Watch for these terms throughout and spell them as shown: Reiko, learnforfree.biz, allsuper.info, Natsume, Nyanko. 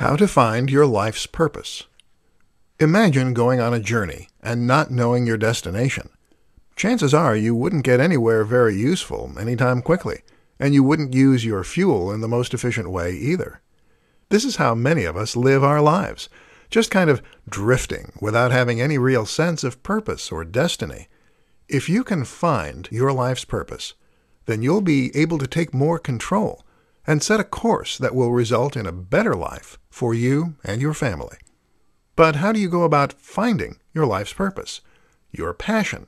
How to find your life's purpose. Imagine going on a journey and not knowing your destination. Chances are you wouldn't get anywhere very useful anytime quickly, and you wouldn't use your fuel in the most efficient way either. This is how many of us live our lives, just kind of drifting without having any real sense of purpose or destiny. If you can find your life's purpose, then you'll be able to take more control and set a course that will result in a better life for you and your family. But how do you go about finding your life's purpose, your passion,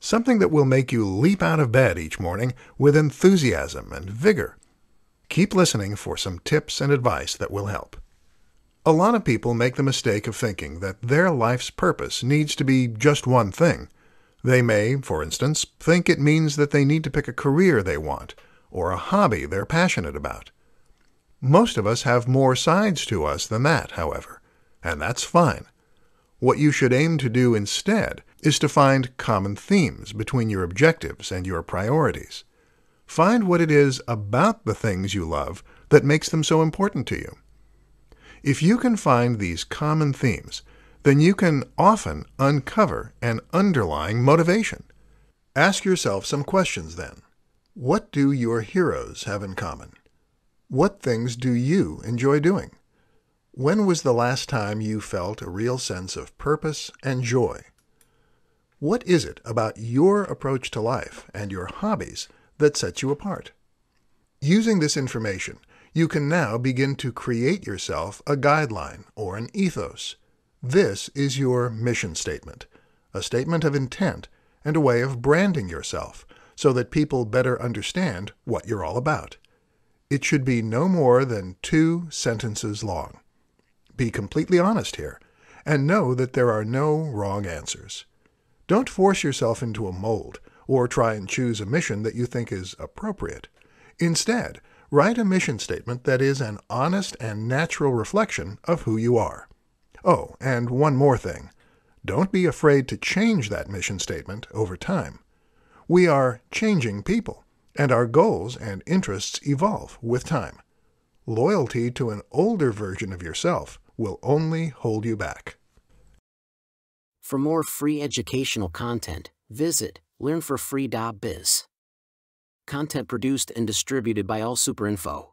something that will make you leap out of bed each morning with enthusiasm and vigor? Keep listening for some tips and advice that will help. A lot of people make the mistake of thinking that their life's purpose needs to be just one thing. They may, for instance, think it means that they need to pick a career they want, or a hobby they're passionate about. Most of us have more sides to us than that, however, and that's fine. What you should aim to do instead is to find common themes between your objectives and your priorities. Find what it is about the things you love that makes them so important to you. If you can find these common themes, then you can often uncover an underlying motivation. Ask yourself some questions then. What do your heroes have in common? What things do you enjoy doing? When was the last time you felt a real sense of purpose and joy? What is it about your approach to life and your hobbies that sets you apart? Using this information, you can now begin to create yourself a guideline or an ethos. This is your mission statement, a statement of intent and a way of branding yourself, so that people better understand what you're all about. It should be no more than 2 sentences long. Be completely honest here, and know that there are no wrong answers. Don't force yourself into a mold, or try and choose a mission that you think is appropriate. Instead, write a mission statement that is an honest and natural reflection of who you are. Oh, and one more thing. Don't be afraid to change that mission statement over time. We are changing people, and our goals and interests evolve with time. Loyalty to an older version of yourself will only hold you back. For more free educational content, visit learnforfree.biz. Content produced and distributed by AllSuperInfo.